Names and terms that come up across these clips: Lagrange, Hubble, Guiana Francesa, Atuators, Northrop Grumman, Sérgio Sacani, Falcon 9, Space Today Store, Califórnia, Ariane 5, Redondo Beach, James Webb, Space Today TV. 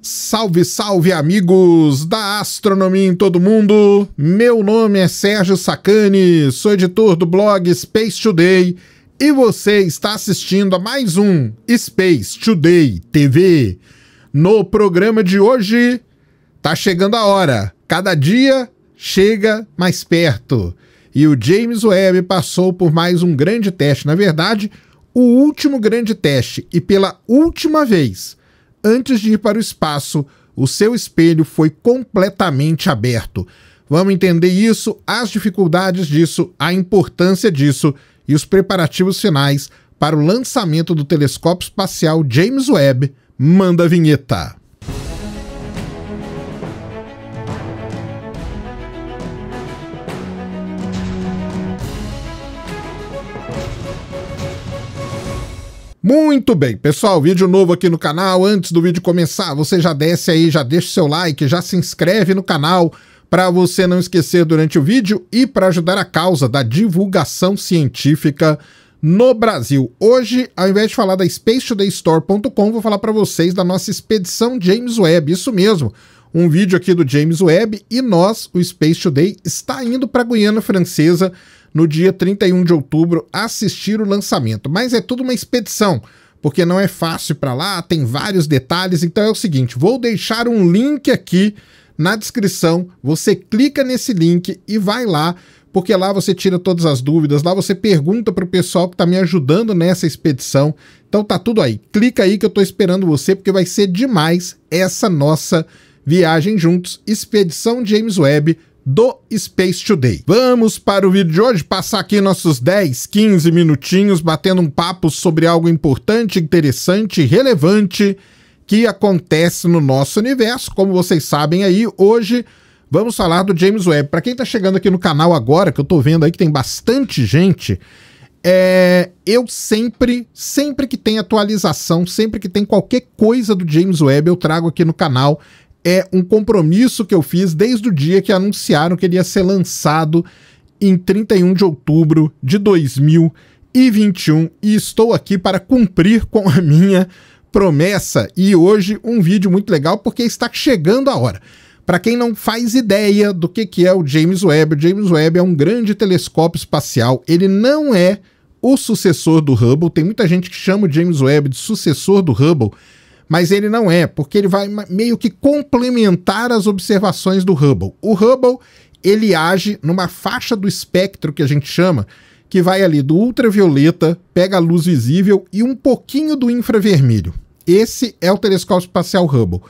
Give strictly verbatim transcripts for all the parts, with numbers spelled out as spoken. Salve, salve, amigos da astronomia em todo mundo! Meu nome é Sérgio Sacani, sou editor do blog Space Today e você está assistindo a mais um Space Today T V. No programa de hoje, tá chegando a hora. Cada dia chega mais perto. E o James Webb passou por mais um grande teste. Na verdade, o último grande teste. E pela última vez, antes de ir para o espaço, o seu espelho foi completamente aberto. Vamos entender isso, as dificuldades disso, a importância disso e os preparativos finais para o lançamento do telescópio espacial James Webb. Manda a vinheta! Muito bem, pessoal, vídeo novo aqui no canal. Antes do vídeo começar, você já desce aí, já deixa o seu like, já se inscreve no canal para você não esquecer durante o vídeo e para ajudar a causa da divulgação científica no Brasil. Hoje, ao invés de falar da Space Today Store ponto com, vou falar para vocês da nossa expedição James Webb, isso mesmo. Um vídeo aqui do James Webb e nós, o Space Today, está indo para a Guiana Francesa no dia trinta e um de outubro assistir o lançamento. Mas é tudo uma expedição, porque não é fácil para lá, tem vários detalhes. Então é o seguinte, vou deixar um link aqui na descrição, você clica nesse link e vai lá, porque lá você tira todas as dúvidas, lá você pergunta para o pessoal que está me ajudando nessa expedição. Então tá tudo aí, clica aí que eu estou esperando você, porque vai ser demais essa nossa viagem juntos, Expedição James Webb do Space Today. Vamos para o vídeo de hoje, passar aqui nossos dez, quinze minutinhos batendo um papo sobre algo importante, interessante e relevante que acontece no nosso universo. Como vocês sabem aí, hoje vamos falar do James Webb. Para quem está chegando aqui no canal agora, que eu estou vendo aí que tem bastante gente, é, eu sempre, sempre que tem atualização, sempre que tem qualquer coisa do James Webb, eu trago aqui no canal. É um compromisso que eu fiz desde o dia que anunciaram que ele ia ser lançado em trinta e um de outubro de dois mil e vinte e um. E estou aqui para cumprir com a minha promessa. E hoje um vídeo muito legal porque está chegando a hora. Para quem não faz ideia do que, que é o James Webb, o James Webb é um grande telescópio espacial. Ele não é o sucessor do Hubble. Tem muita gente que chama o James Webb de sucessor do Hubble. Mas ele não é, porque ele vai meio que complementar as observações do Hubble. O Hubble, ele age numa faixa do espectro que a gente chama, que vai ali do ultravioleta, pega a luz visível e um pouquinho do infravermelho. Esse é o telescópio espacial Hubble.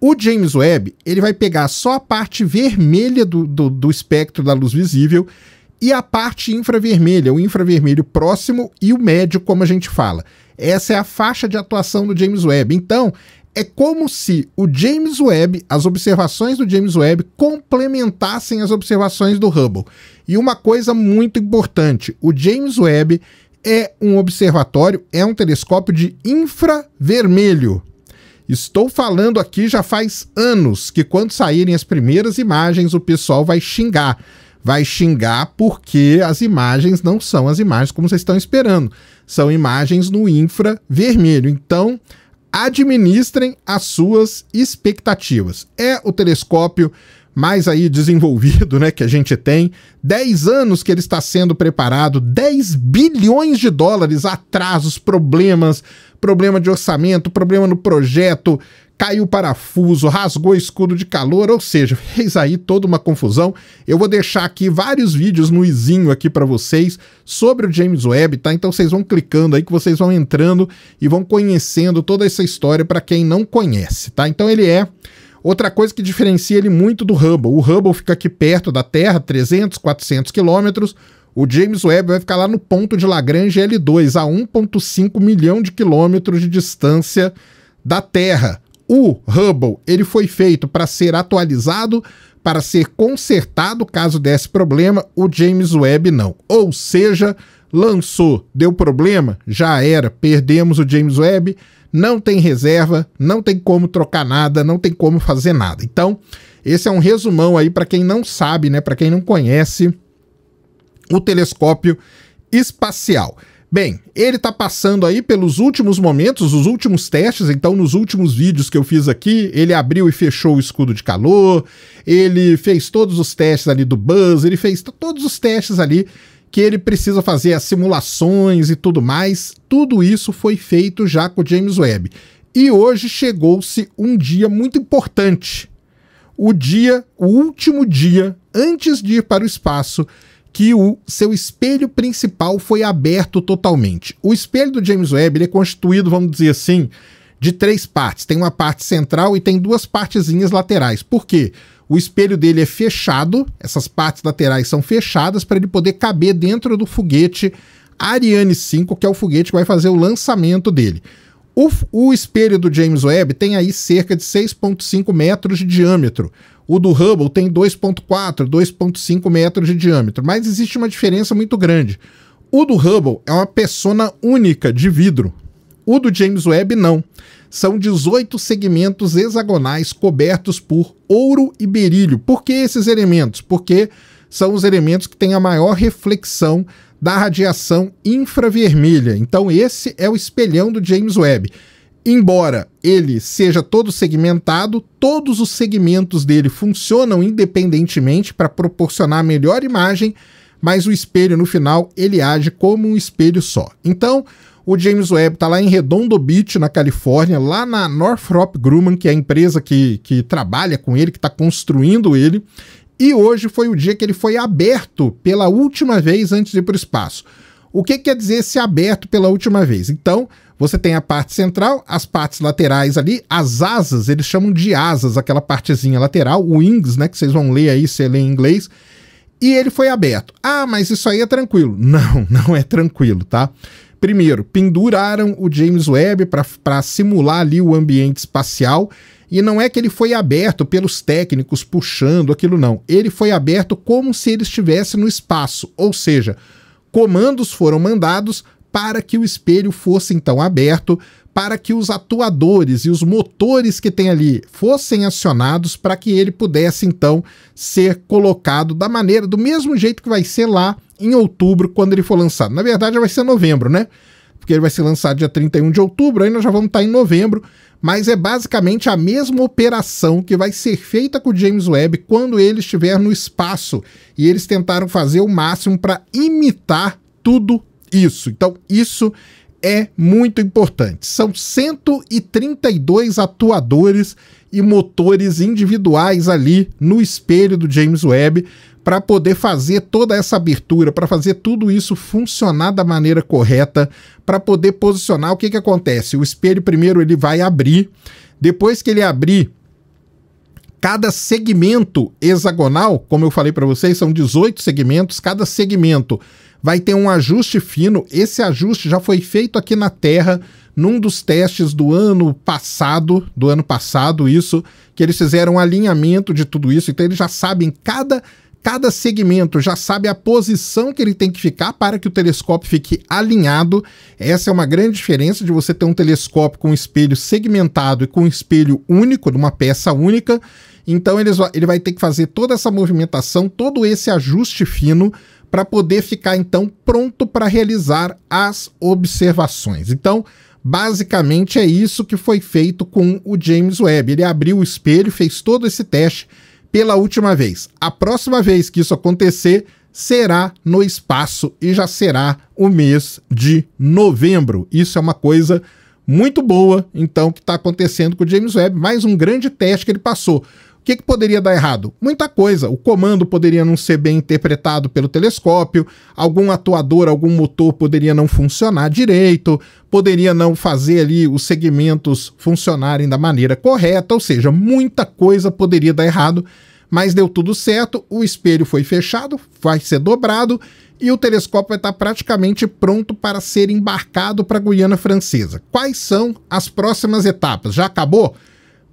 O James Webb, ele vai pegar só a parte vermelha do, do, do espectro da luz visível e a parte infravermelha, o infravermelho próximo e o médio, como a gente fala. Essa é a faixa de atuação do James Webb. Então, é como se o James Webb, as observações do James Webb, complementassem as observações do Hubble. E uma coisa muito importante, o James Webb é um observatório, é um telescópio de infravermelho. Estou falando aqui já faz anos que quando saírem as primeiras imagens o pessoal vai xingar. Vai xingar porque as imagens não são as imagens como vocês estão esperando. São imagens no infravermelho. Então, administrem as suas expectativas. É o telescópio mais aí desenvolvido, né, que a gente tem. dez anos que ele está sendo preparado. dez bilhões de dólares, atrasos, problemas, problema de orçamento, problema no projeto, caiu o parafuso, rasgou o escudo de calor, ou seja, fez aí toda uma confusão. Eu vou deixar aqui vários vídeos no izinho aqui para vocês sobre o James Webb, tá? Então vocês vão clicando aí que vocês vão entrando e vão conhecendo toda essa história para quem não conhece, tá? Então ele é... Outra coisa que diferencia ele muito do Hubble, o Hubble fica aqui perto da Terra, trezentos, quatrocentos quilômetros, o James Webb vai ficar lá no ponto de Lagrange L dois, a um vírgula cinco milhão de quilômetros de distância da Terra. O Hubble, ele foi feito para ser atualizado, para ser consertado caso desse problema, o James Webb não. Ou seja, lançou, deu problema, já era, perdemos o James Webb, não tem reserva, não tem como trocar nada, não tem como fazer nada. Então, esse é um resumão aí para quem não sabe, né, para quem não conhece o telescópio espacial. Bem, ele está passando aí pelos últimos momentos, os últimos testes, então nos últimos vídeos que eu fiz aqui, ele abriu e fechou o escudo de calor, ele fez todos os testes ali do buzz, ele fez todos os testes ali que ele precisa fazer, as simulações e tudo mais, tudo isso foi feito já com o James Webb. E hoje chegou-se um dia muito importante, o dia, o último dia, antes de ir para o espaço, que o seu espelho principal foi aberto totalmente. O espelho do James Webb ele é constituído, vamos dizer assim, de três partes. Tem uma parte central e tem duas partezinhas laterais. Por quê? O espelho dele é fechado, essas partes laterais são fechadas para ele poder caber dentro do foguete Ariane cinco, que é o foguete que vai fazer o lançamento dele. O, o espelho do James Webb tem aí cerca de seis vírgula cinco metros de diâmetro. O do Hubble tem dois vírgula quatro, dois vírgula cinco metros de diâmetro. Mas existe uma diferença muito grande. O do Hubble é uma peçona única de vidro. O do James Webb não. São dezoito segmentos hexagonais cobertos por ouro e berílio. Por que esses elementos? Porque são os elementos que têm a maior reflexão da radiação infravermelha. Então esse é o espelhão do James Webb. Embora ele seja todo segmentado, todos os segmentos dele funcionam independentemente para proporcionar a melhor imagem, mas o espelho no final ele age como um espelho só. Então o James Webb está lá em Redondo Beach, na Califórnia, lá na Northrop Grumman, que é a empresa que, que trabalha com ele, que está construindo ele. E hoje foi o dia que ele foi aberto pela última vez antes de ir para o espaço. O que quer dizer esse aberto pela última vez? Então, você tem a parte central, as partes laterais ali, as asas, eles chamam de asas, aquela partezinha lateral, o wings, né, que vocês vão ler aí, se lê em inglês, e ele foi aberto. Ah, mas isso aí é tranquilo. Não, não é tranquilo, tá? Primeiro, penduraram o James Webb para simular ali o ambiente espacial. E não é que ele foi aberto pelos técnicos puxando aquilo, não. Ele foi aberto como se ele estivesse no espaço, ou seja, comandos foram mandados para que o espelho fosse então aberto, para que os atuadores e os motores que tem ali fossem acionados para que ele pudesse então ser colocado da maneira, do mesmo jeito que vai ser lá em outubro quando ele for lançado. Na verdade, vai ser novembro, né? Porque ele vai ser lançado dia trinta e um de outubro, aí nós já vamos estar em novembro, mas é basicamente a mesma operação que vai ser feita com o James Webb quando ele estiver no espaço, e eles tentaram fazer o máximo para imitar tudo isso. Então isso é muito importante. São cento e trinta e dois atuadores e motores individuais ali no espelho do James Webb para poder fazer toda essa abertura, para fazer tudo isso funcionar da maneira correta, para poder posicionar. O que que acontece? O espelho primeiro ele vai abrir, depois que ele abrir, cada segmento hexagonal, como eu falei para vocês, são dezoito segmentos, cada segmento vai ter um ajuste fino. Esse ajuste já foi feito aqui na Terra, num dos testes do ano passado, do ano passado isso, que eles fizeram um alinhamento de tudo isso, então eles já sabem cada... Cada segmento já sabe a posição que ele tem que ficar para que o telescópio fique alinhado. Essa é uma grande diferença de você ter um telescópio com um espelho segmentado e com um espelho único, numa peça única. Então eles, ele vai ter que fazer toda essa movimentação, todo esse ajuste fino para poder ficar então pronto para realizar as observações. Então, basicamente é isso que foi feito com o James Webb. Ele abriu o espelho, fez todo esse teste pela última vez. A próxima vez que isso acontecer será no espaço e já será o mês de novembro. Isso é uma coisa muito boa, então, que está acontecendo com o James Webb. Mais um grande teste que ele passou. O que que poderia dar errado? Muita coisa. O comando poderia não ser bem interpretado pelo telescópio, algum atuador, algum motor poderia não funcionar direito, poderia não fazer ali os segmentos funcionarem da maneira correta, ou seja, muita coisa poderia dar errado, mas deu tudo certo, o espelho foi fechado, vai ser dobrado e o telescópio vai estar praticamente pronto para ser embarcado para a Guiana Francesa. Quais são as próximas etapas? Já acabou?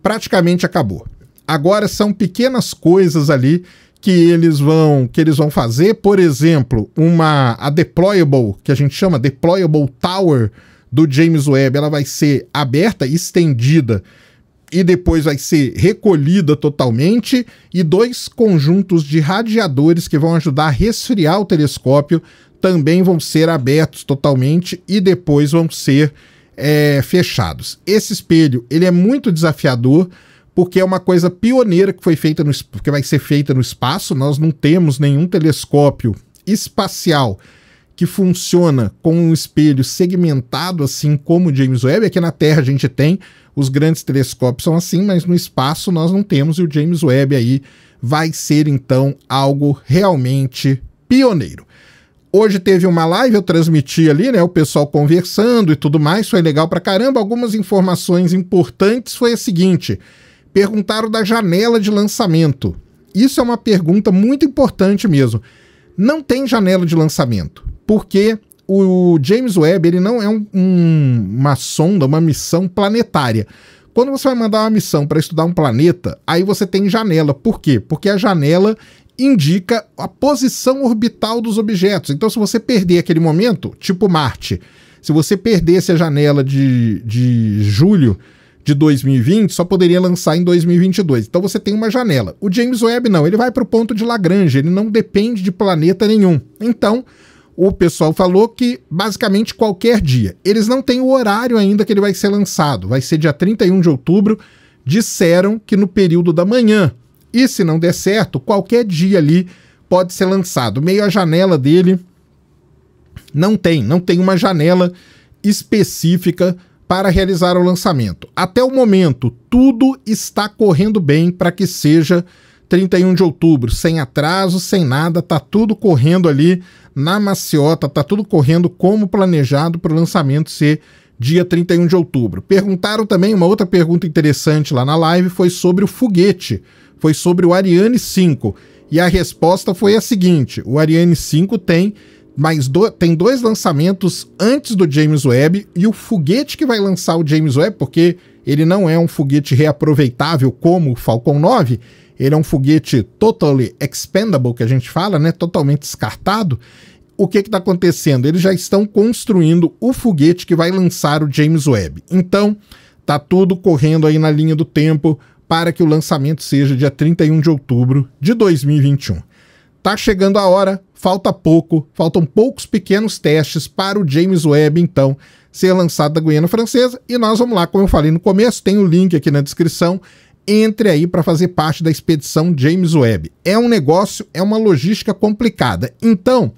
Praticamente acabou. Agora são pequenas coisas ali que eles vão, que eles vão fazer, por exemplo, uma, a deployable, que a gente chama deployable tower, do James Webb, ela vai ser aberta, estendida e depois vai ser recolhida totalmente, e dois conjuntos de radiadores que vão ajudar a resfriar o telescópio também vão ser abertos totalmente e depois vão ser é, fechados. Esse espelho ele é muito desafiador, porque é uma coisa pioneira que foi feita no, que vai ser feita no espaço. Nós não temos nenhum telescópio espacial que funciona com um espelho segmentado assim como o James Webb. Aqui na Terra a gente tem, os grandes telescópios são assim, mas no espaço nós não temos, e o James Webb aí vai ser então algo realmente pioneiro. Hoje teve uma live, eu transmiti ali, né, o pessoal conversando e tudo mais, foi legal pra caramba. Algumas informações importantes foi a seguinte: perguntaram da janela de lançamento. Isso é uma pergunta muito importante mesmo. Não tem janela de lançamento, porque o James Webb ele não é um, um, uma sonda, uma missão planetária. Quando você vai mandar uma missão para estudar um planeta, aí você tem janela. Por quê? Porque a janela indica a posição orbital dos objetos. Então, se você perder aquele momento, tipo Marte, se você perdesse a janela de, de julho de dois mil e vinte, só poderia lançar em dois mil e vinte e dois. Então, você tem uma janela. O James Webb não, ele vai para o ponto de Lagrange, ele não depende de planeta nenhum. Então, o pessoal falou que basicamente qualquer dia. Eles não têm o horário ainda que ele vai ser lançado. Vai ser dia trinta e um de outubro. Disseram que no período da manhã. E se não der certo, qualquer dia ali pode ser lançado. Meio a janela dele não tem. Não tem uma janela específica para realizar o lançamento. Até o momento, tudo está correndo bem para que seja trinta e um de outubro, sem atraso, sem nada, tá tudo correndo ali na maciota, tá tudo correndo como planejado para o lançamento ser dia trinta e um de outubro. Perguntaram também, uma outra pergunta interessante lá na live foi sobre o foguete, foi sobre o Ariane cinco, e a resposta foi a seguinte: o Ariane cinco tem, mais do, tem dois lançamentos antes do James Webb, e o foguete que vai lançar o James Webb, porque ele não é um foguete reaproveitável como o Falcon nove, ele é um foguete totally expendable, que a gente fala, né? Totalmente descartado. O que está acontecendo? Eles já estão construindo o foguete que vai lançar o James Webb. Então, tá tudo correndo aí na linha do tempo para que o lançamento seja dia trinta e um de outubro de dois mil e vinte e um. Tá chegando a hora, falta pouco, faltam poucos pequenos testes para o James Webb, então, ser lançado da Guiana Francesa. E nós vamos lá, como eu falei no começo, tem o link aqui na descrição. Entre aí para fazer parte da expedição James Webb. É um negócio, é uma logística complicada. Então,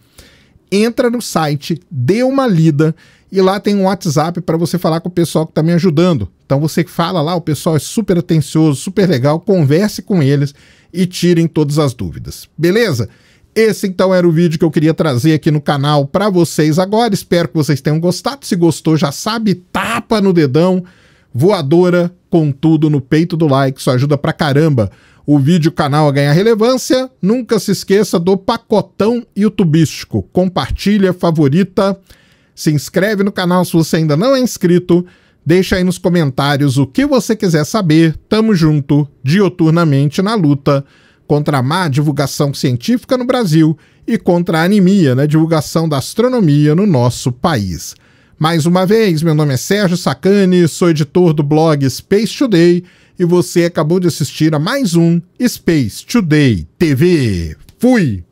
entra no site, dê uma lida, e lá tem um WhatsApp para você falar com o pessoal que está me ajudando. Então você fala lá, o pessoal é super atencioso, super legal, converse com eles e tirem todas as dúvidas. Beleza? Esse então era o vídeo que eu queria trazer aqui no canal para vocês agora. Espero que vocês tenham gostado. Se gostou, já sabe, tapa no dedão, voadora, com tudo no peito do like, isso ajuda pra caramba o vídeo, o canal a ganhar relevância. Nunca se esqueça do pacotão youtubístico. Compartilha, favorita, se inscreve no canal se você ainda não é inscrito, deixa aí nos comentários o que você quiser saber. Tamo junto, dioturnamente na luta contra a má divulgação científica no Brasil e contra a anemia na divulgação da astronomia no nosso país. Mais uma vez, meu nome é Sérgio Sacani, sou editor do blog Space Today e você acabou de assistir a mais um Space Today T V. Fui!